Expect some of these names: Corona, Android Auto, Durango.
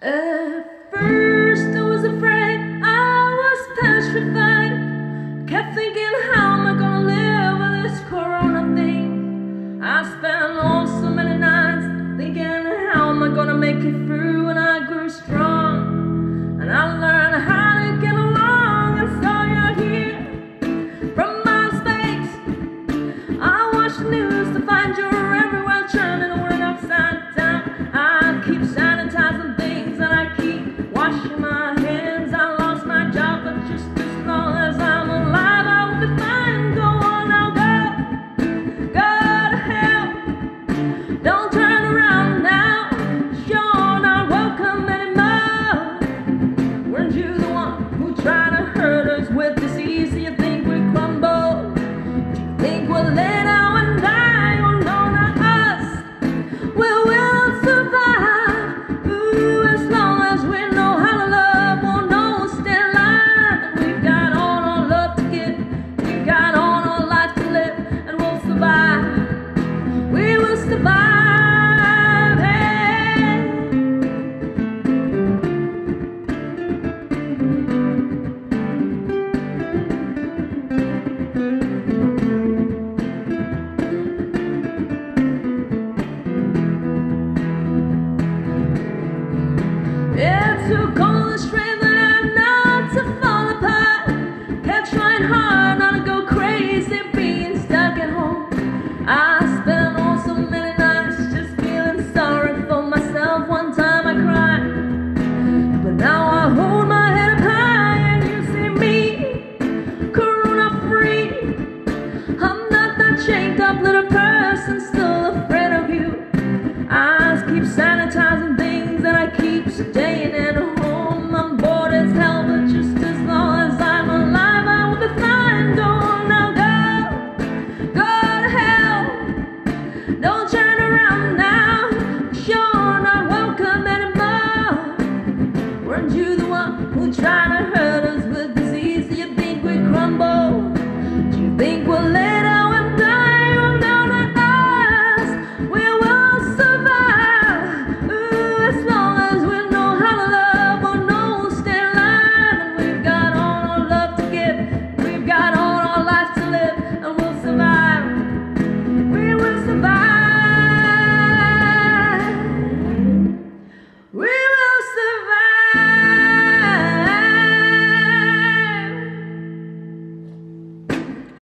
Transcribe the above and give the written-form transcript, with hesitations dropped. At first I was afraid, I was petrified. Kept thinking, how am I gonna live with this Corona thing? I spent so many nights thinking, how am I gonna make it through? And I grew strong, and I learned how to get along. And so you're here from my space. I watch news to find you're everywhere, turning the world upside down. I keep sanitizing things and I keep washing my hands. I lost my job, but just as long as I'm alive, I will be fine. Go on now, go to hell. Don't turn around now, you're not welcome anymore. Weren't you the one who tried to hurt us with disease? You think we crumble? You think we'll let out and die? Oh no, not us. We will survive. Ooh, as long as we know how to love, we'll know we'll stay alive. We've got all our love to give, we've got all our life to live, and we'll survive. We will survive. Took all the strength that I have not to fall apart. Kept trying hard not to go crazy, being stuck at home. I spent so many nights just feeling sorry for myself. One time I cried, but now I hold my head up high and you see me, Corona free. I'm not that chained up little person, still afraid of you. I keep sanitizing things and I keep staying at home. I'm bored as hell, but just as long as I'm alive, I will be fine. Go on now, go to hell. Don't turn around now, you're not welcome anymore. Weren't you the one who tried to hurt?